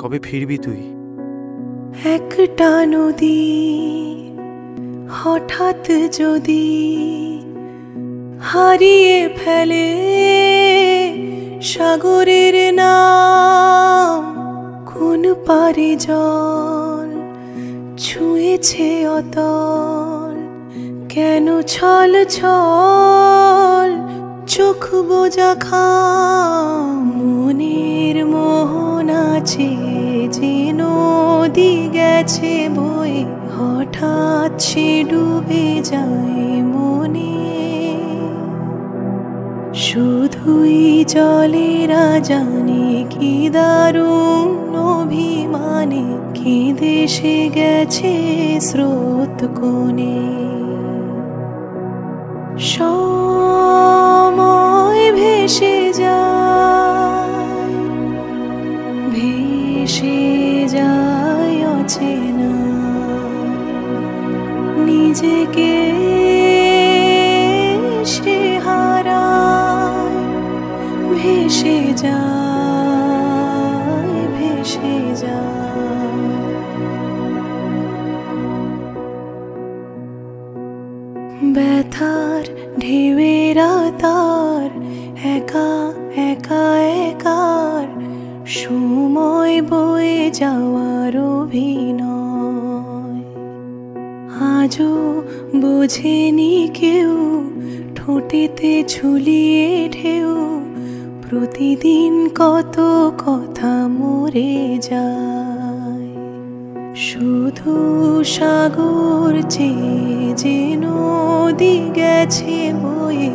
कभी फिर भी तुई एकटा नदी हठात जदि हारिए फेले सागरेर नाम कोन पारे जल छुएछे अतल केन छल छल चोख बोझा खाम मनेर मोहना छे जेन नदी गेछे बोए हठात से डूबे जाए मने शुधुई जलेरा जाने कि दारुण अभिमाने कि देशे गेछे स्रोत कोणे समय भेसे जाय अचेना निजेके भेसे जाय ব্যথার ঢেউরা তার একা একা একার সময় বয়ে যাওয়ার অভিনয় আজও বোঝেনি কেউ ঠোঁটেতে ঝুলিয়ে ঢেউ প্রতিদিন কত কথা মরে যায় শুধু সাগর যে নদী গেছে বয়ে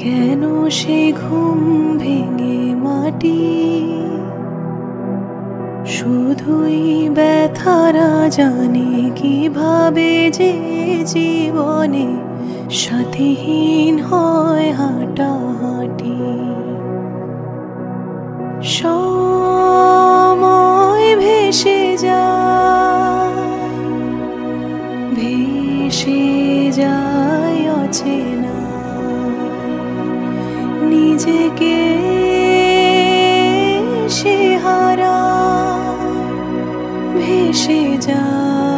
কেন সে ঘুম ভেঙে মাটি শুধুই ব্যথারা জানে কিভাবে যে জীবনে সাথীহীন হয় হাঁটাহাঁটি সময় भेसे जाय अचेना निजेके भेसे जाय।